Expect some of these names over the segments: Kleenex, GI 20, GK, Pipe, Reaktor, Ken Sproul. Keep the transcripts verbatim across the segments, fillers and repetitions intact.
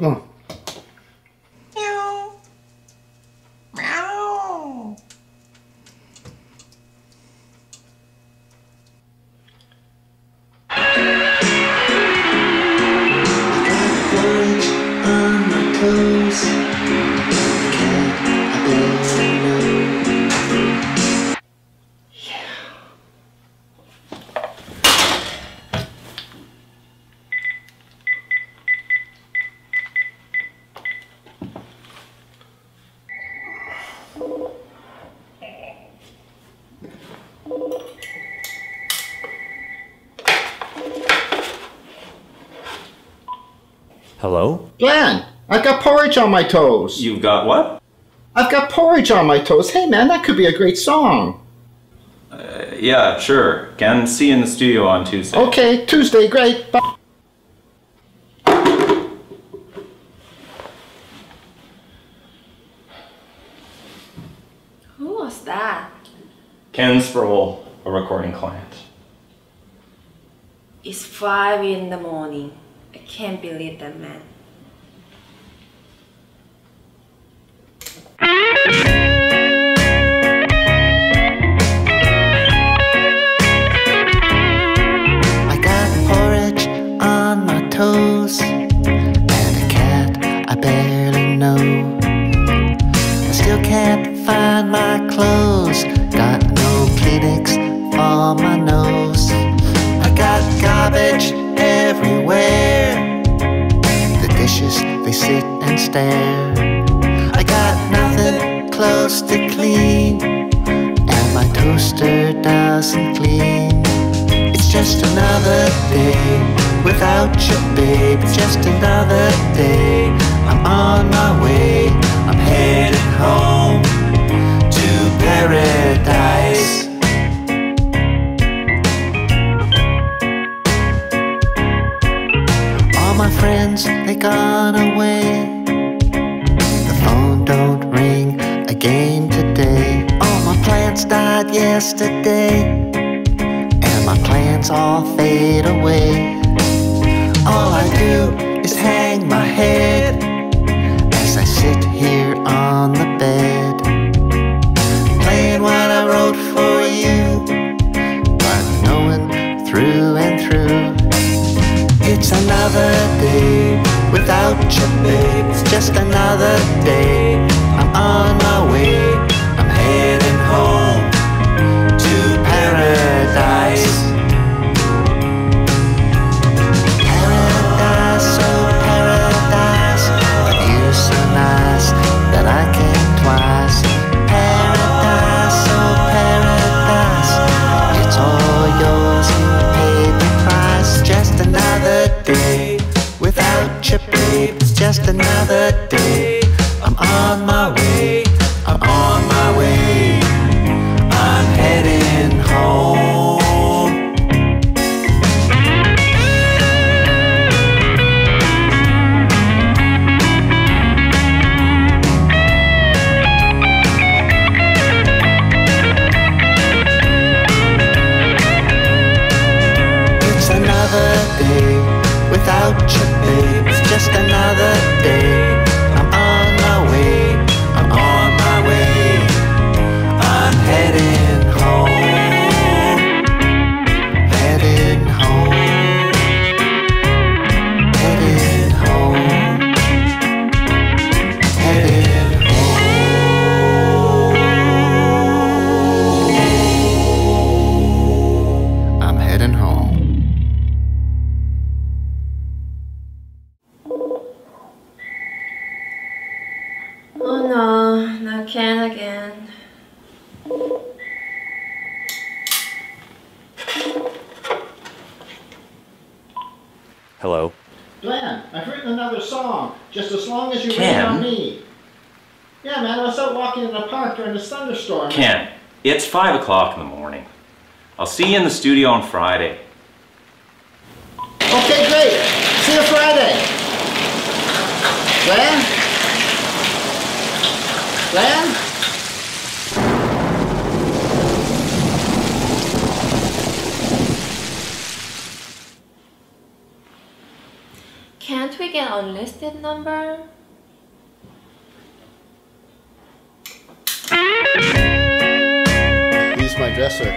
Go on. Meow. Hello? Glenn, I've got porridge on my toes. You've got what? I've got porridge on my toes. Hey man, that could be a great song. Uh, yeah, sure. Ken, see you in the studio on Tuesday. Okay, Tuesday, great. Bye. Who was that? Ken Sproul, a recording client. It's five in the morning. I can't believe that man. I got porridge on my toes and a cat I barely know. I still can't find my clothes. Got no Kleenex for my nose. I got garbage everywhere. The dishes, they sit and stare. I got nothing close to clean, and my toaster doesn't clean. It's just another day without you, babe. Just another day. I'm on my way. I'm headed home to paradise. My friends, they gone away. The phone don't ring again today. All my plants died yesterday, and my plans all fade away. All I do is hang my head as I sit here on the bed, playing what I wrote for you, but knowing through and through. It's another day without you, babe. It's just another day. I'm on my way. I'm heading home to paradise. Paradise, oh paradise. The view's so nice that I came twice. Paradise, oh paradise. It's all yours. You paid the price. Just another day without you, babe. It's just another day. I'm on my way. I'm on my way. I'm heading home. It's another day without you, babe. It's just another day. I'm on my way. I'm on my way. I'm heading home. Heading home. Heading home. Heading home. I'm heading home. Ken again. Hello? Glenn, I've written another song. Just as long as you wait on me. Yeah, man, I was out walking in the park during this thunderstorm. Ken, it's five o'clock in the morning. I'll see you in the studio on Friday. Okay, great. See you Friday. Glenn? Glenn? Can't we we get unlisted number? He's my dresser.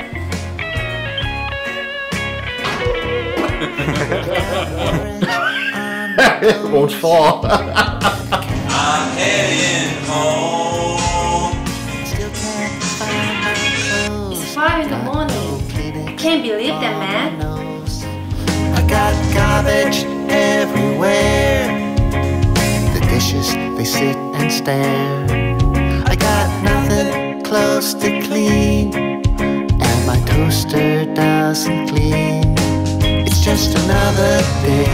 It won't fall. I'm heading home. It's five in the morning. Can't believe that, man. I got garbage everywhere. The dishes, they sit and stare. I got nothing close to clean, and my toaster doesn't clean. It's just another day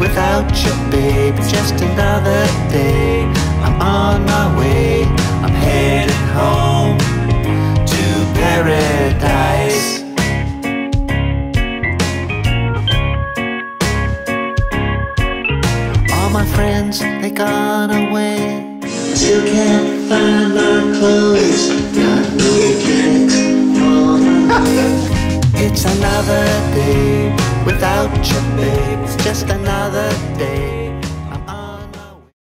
without you, babe. Just another day. I'm on my way. I'm headed home to paradise. My friends, they gone away. Still can't find my clothes. Got no mechanics on my way. It's another day without you, babe. It's just another